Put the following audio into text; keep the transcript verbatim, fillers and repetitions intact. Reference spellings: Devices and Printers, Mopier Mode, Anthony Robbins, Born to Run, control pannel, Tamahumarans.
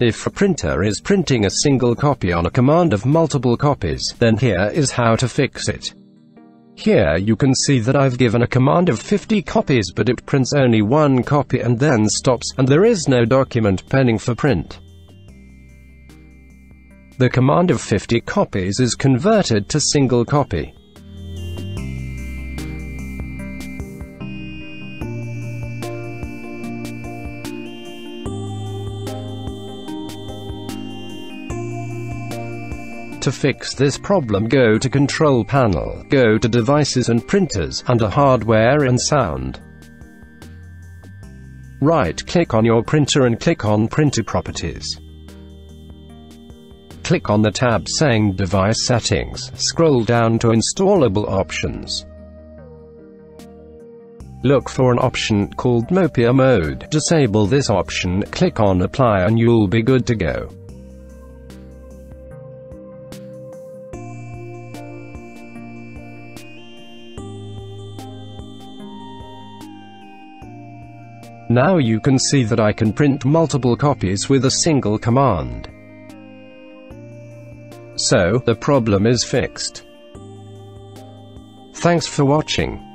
If a printer is printing a single copy on a command of multiple copies, then here is how to fix it. Here you can see that I've given a command of fifty copies, but it prints only one copy and then stops, and there is no document pending for print. The command of fifty copies is converted to single copy. To fix this problem, go to Control Panel, go to Devices and Printers, under Hardware and Sound. Right-click on your printer and click on Printer Properties. Click on the tab saying Device Settings, scroll down to Installable Options. Look for an option called Mopier Mode, disable this option, click on Apply and you'll be good to go. Now you can see that I can print multiple copies with a single command. So, the problem is fixed. Thanks for watching.